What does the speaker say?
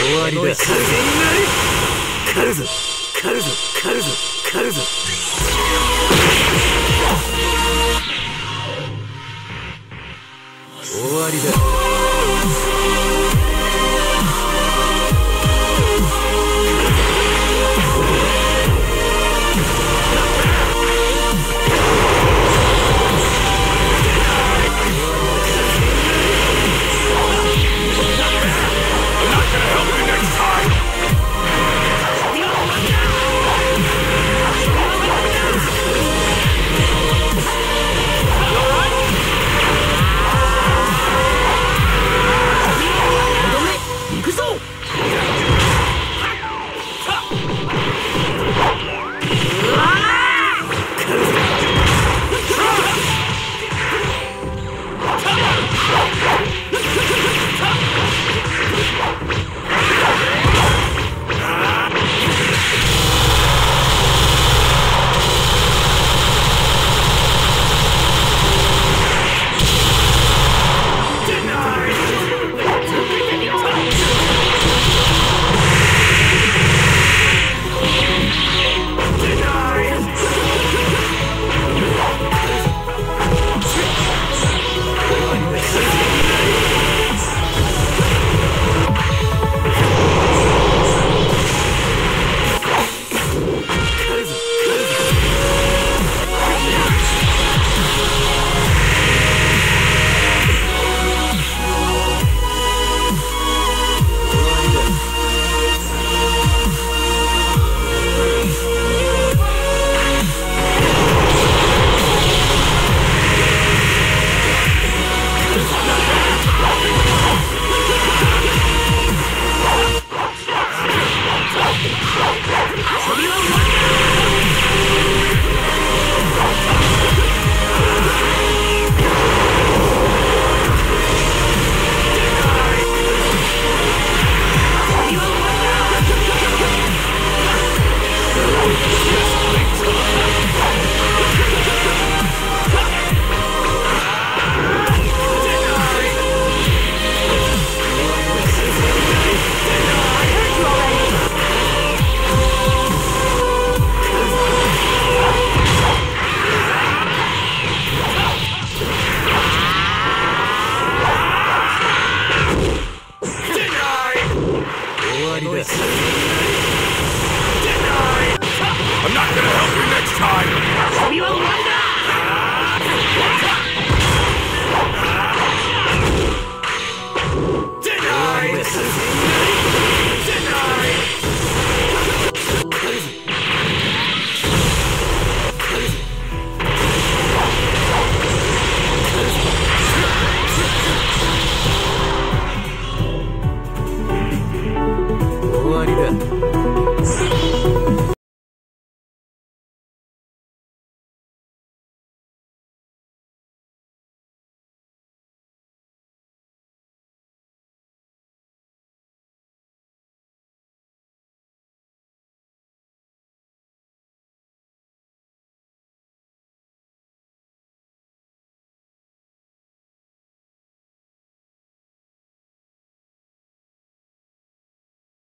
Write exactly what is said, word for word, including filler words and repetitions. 終わりだ。